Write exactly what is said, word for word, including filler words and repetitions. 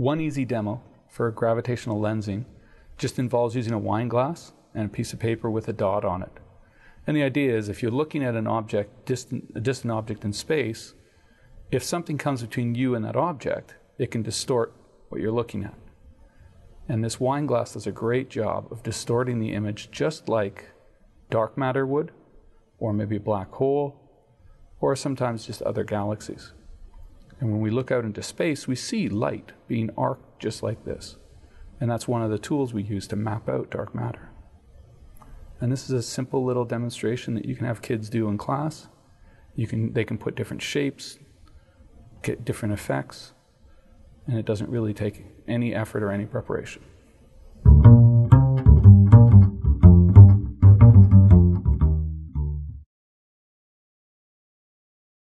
One easy demo for gravitational lensing just involves using a wine glass and a piece of paper with a dot on it. And the idea is if you're looking at an object, distant, a distant object in space, if something comes between you and that object, it can distort what you're looking at. And this wine glass does a great job of distorting the image just like dark matter would, or maybe a black hole, or sometimes just other galaxies. And when we look out into space, we see light being arced just like this. And that's one of the tools we use to map out dark matter. And this is a simple little demonstration that you can have kids do in class. You can, they can put different shapes, get different effects, and it doesn't really take any effort or any preparation.